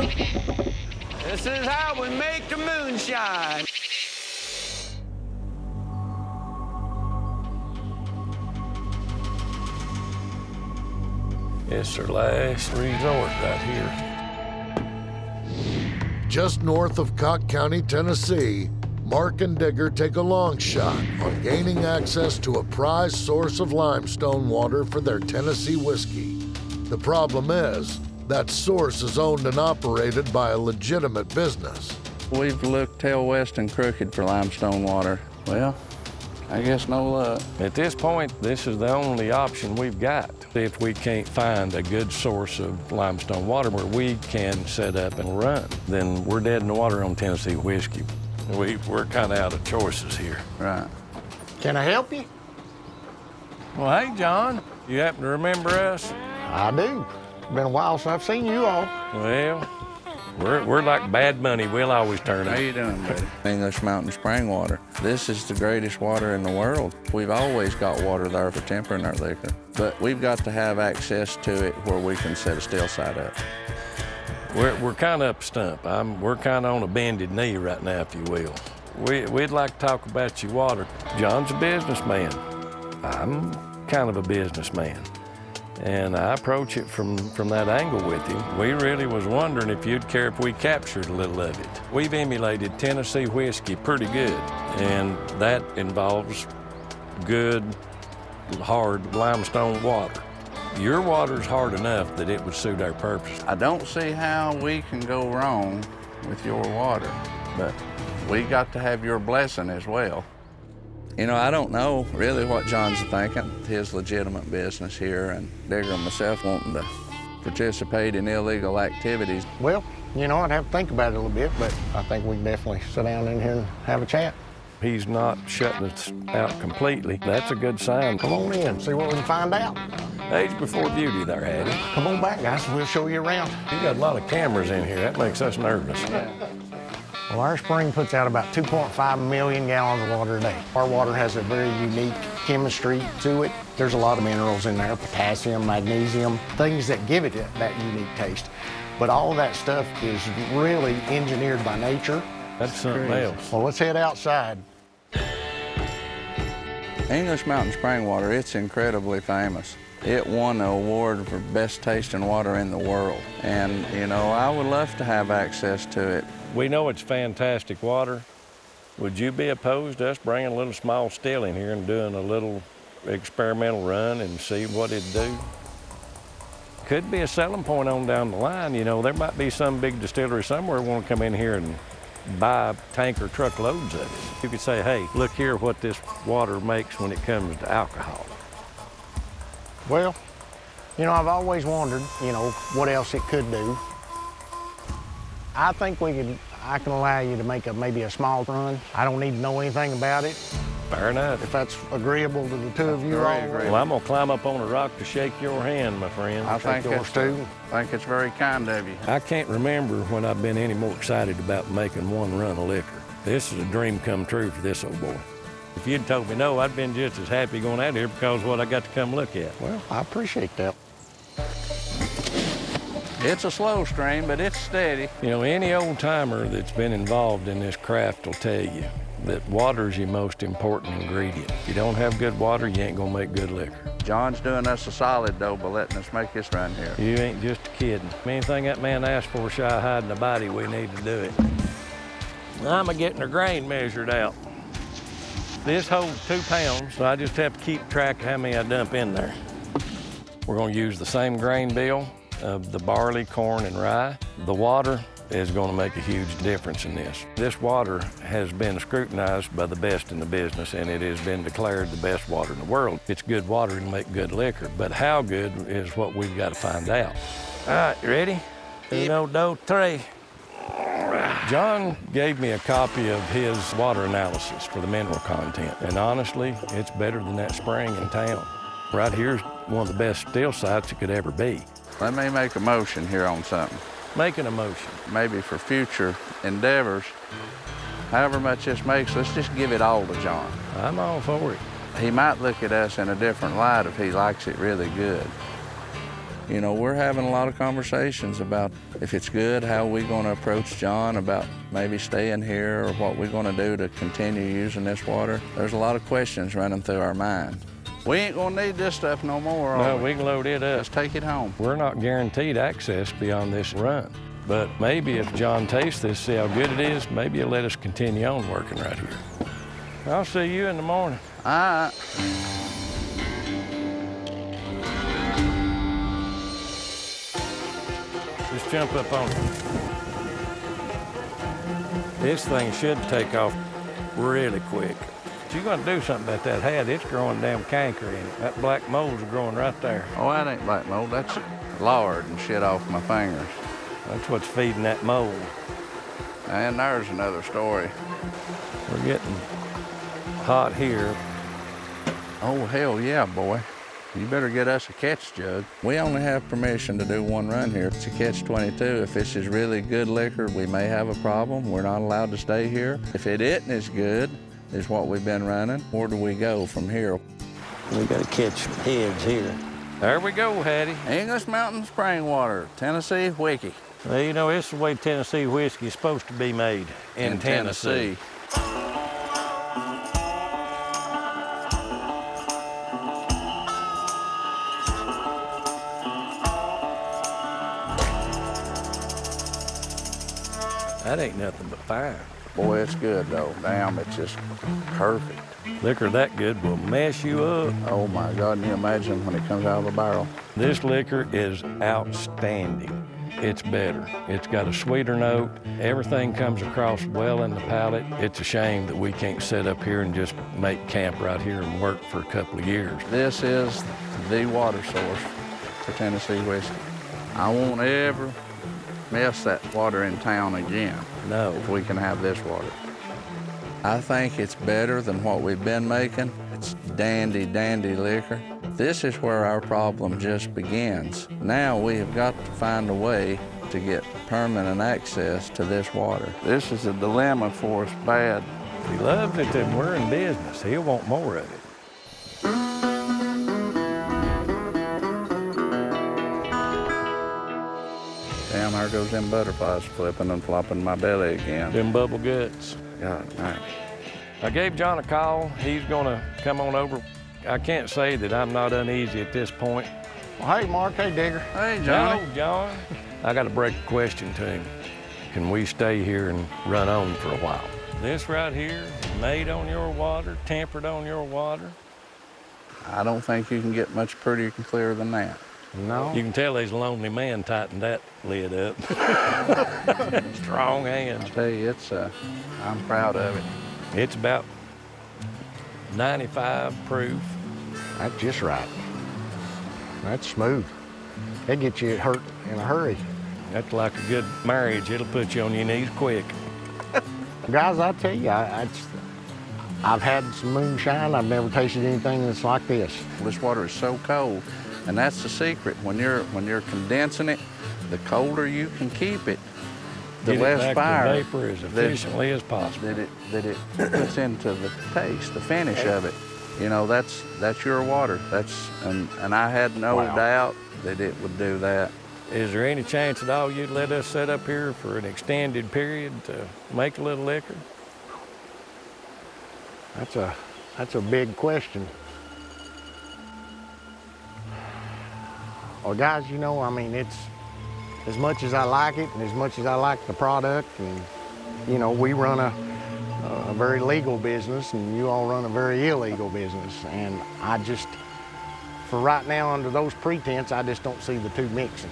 This is how we make the moon shine. It's their last resort right here. Just north of Cocke County, Tennessee, Mark and Digger take a long shot on gaining access to a prized source of limestone water for their Tennessee whiskey. The problem is, that source is owned and operated by a legitimate business. We've looked tail west and crooked for limestone water. Well, I guess no luck. At this point, this is the only option we've got. If we can't find a good source of limestone water where we can set up and run, then we're dead in the water on Tennessee whiskey. We're kind of out of choices here. Right. Can I help you? Well, hey, John, you happen to remember us? I do. It's been a while since I've seen you all. Well, we're like bad money. We'll always turn up. How you doing, buddy? English Mountain spring water. This is the greatest water in the world. We've always got water there for tempering our liquor, but we've got to have access to it where we can set a still side up. We're kind of up stump. We're kind of on a bended knee right now, if you will. We'd like to talk about your water. John's a businessman. I'm kind of a businessman. And I approach it from that angle with him. We really was wondering if you'd care if we captured a little of it. We've emulated Tennessee whiskey pretty good, and that involves good, hard limestone water. Your water's hard enough that it would suit our purpose. I don't see how we can go wrong with your water, but we got to have your blessing as well. You know, I don't know really what John's thinking. His legitimate business here, and Digger and myself wanting to participate in illegal activities. Well, you know, I'd have to think about it a little bit, but I think we can definitely sit down in here and have a chat. He's not shutting us out completely. That's a good sign. Come on in, see what we can find out. Age before beauty there, Hattie. Come on back, guys, we'll show you around. You got a lot of cameras in here. That makes us nervous. Well, our spring puts out about 2.5 million gallons of water a day. Our water has a very unique chemistry to it. There's a lot of minerals in there, potassium, magnesium, things that give it that unique taste. But all that stuff is really engineered by nature. That's something else. Well, let's head outside. English Mountain spring water, it's incredibly famous. It won the award for best tasting water in the world. And, you know, I would love to have access to it. We know it's fantastic water. Would you be opposed to us bringing a little small still in here and doing a little experimental run and see what it'd do? Could be a selling point on down the line. You know, there might be some big distillery somewhere want to come in here and buy tanker truckloads of it. You could say, hey, look here what this water makes when it comes to alcohol. Well, you know, I've always wondered, you know, what else it could do. I think I can allow you to make maybe a small run. I don't need to know anything about it. Fair enough. If that's agreeable to the two of you. Well, I'm gonna climb up on a rock to shake your hand, my friend. I think yours too. I think it's very kind of you. I can't remember when I've been any more excited about making one run of liquor. This is a dream come true for this old boy. If you'd told me no, I'd been just as happy going out here because of what I got to come look at. Well, I appreciate that. It's a slow stream, but it's steady. You know, any old-timer that's been involved in this craft will tell you that water's your most important ingredient. If you don't have good water, you ain't gonna make good liquor. John's doing us a solid, though, by letting us make this run here. You ain't just kidding. Anything that man asked for shy of hiding the body, we need to do it. I'm a getting her grain measured out. This holds 2 pounds, so I just have to keep track of how many I dump in there. We're gonna use the same grain bill of the barley, corn, and rye. The water is gonna make a huge difference in this. This water has been scrutinized by the best in the business, and it has been declared the best water in the world. It's good water to make good liquor, but how good is what we've got to find out. All right, you ready? Uno, dos, tres. John gave me a copy of his water analysis for the mineral content, and honestly, it's better than that spring in town. Right here's one of the best still sites it could ever be. Let me make a motion here on something. Making a motion. Maybe for future endeavors, however much this makes, let's just give it all to John. I'm all for it. He might look at us in a different light if he likes it really good. You know, we're having a lot of conversations about if it's good, how we're going to approach John about maybe staying here or what we're going to do to continue using this water. There's a lot of questions running through our mind. We ain't going to need this stuff no more. No, we can load it up. Let's take it home. We're not guaranteed access beyond this run, but maybe if John tastes this, see how good it is, maybe he'll let us continue on working right here. I'll see you in the morning. All right. Just jump up on it. This thing should take off really quick. But you're gonna do something about that hat. It's growing damn canker in it. That black mold's growing right there. Oh, that ain't black mold. That's lard and shit off my fingers. That's what's feeding that mold. And there's another story. We're getting hot here. Oh, hell yeah, boy. You better get us a catch jug. We only have permission to do one run here. It's a catch-22. If this is really good liquor, we may have a problem. We're not allowed to stay here. If it isn't as good as what we've been running, where do we go from here? We gotta catch heads here. There we go, Hattie. English Mountain spring water, Tennessee whiskey. Well, you know, this is the way Tennessee whiskey is supposed to be made in Tennessee. That ain't nothing but fire. Boy, it's good though. Damn, it's just perfect. Liquor that good will mess you up. Oh my God, can you imagine when it comes out of the barrel? This liquor is outstanding. It's better. It's got a sweeter note. Everything comes across well in the palate. It's a shame that we can't sit up here and just make camp right here and work for a couple of years. This is the water source for Tennessee whiskey. I won't ever mess that water in town again. No. If we can have this water. I think it's better than what we've been making. It's dandy, dandy liquor. This is where our problem just begins. Now we have got to find a way to get permanent access to this water. This is a dilemma for us bad. If he loves it, then we're in business. He'll want more of it. Damn, there goes them butterflies flipping and flopping my belly again. Them bubble guts. God, nice. I gave John a call. He's gonna come on over. I can't say that I'm not uneasy at this point. Well, hey, Mark. Hey, Digger. Hey, John. Hello, John. I got to break a question to him. Can we stay here and run on for a while? This right here, made on your water, tempered on your water. I don't think you can get much prettier and clearer than that. No. You can tell he's a lonely man tightened that lid up. Strong hands. I tell you, it's, I'm proud of it. It's about 95 proof. That's just right. That's smooth. That gets you hurt in a hurry. That's like a good marriage. It'll put you on your knees quick. Guys, I tell you, I've had some moonshine. I've never tasted anything that's like this. This water is so cold. And that's the secret. When you're condensing it, the colder you can keep it, the less fire. Get it back to the vapor as efficiently as possible. That it puts into the taste, the finish of it. You know, that's your water. And I had no doubt that it would do that. Is there any chance at all you'd let us sit up here for an extended period to make a little liquor? That's a big question. Well, guys, you know, I mean, it's as much as I like it and as much as I like the product, and, you know, we run a very legal business and you all run a very illegal business. And I just, for right now, under those pretense, I just don't see the two mixing.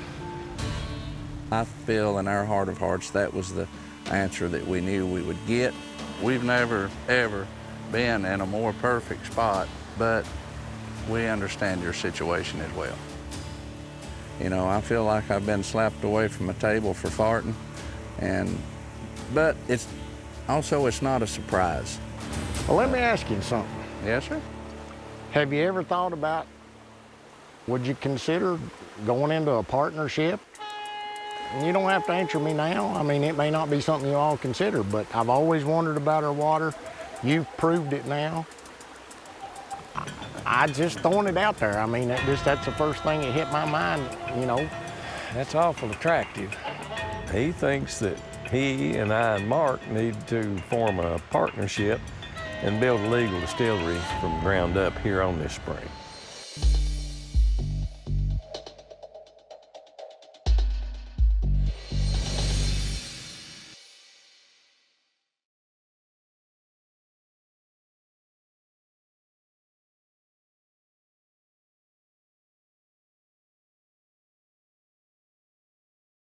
I feel in our heart of hearts that was the answer that we knew we would get. We've never, ever been in a more perfect spot, but we understand your situation as well. You know, I feel like I've been slapped away from a table for farting, but it's not a surprise. Well, let me ask you something. Yes, sir? Have you ever thought about, would you consider going into a partnership? You don't have to answer me now. I mean, it may not be something you all consider, but I've always wondered about our water. You've proved it now. I just throwing it out there. I mean, that's the first thing that hit my mind, you know. That's awful attractive. He thinks that he and I and Mark need to form a partnership and build a legal distillery from ground up here on this spring.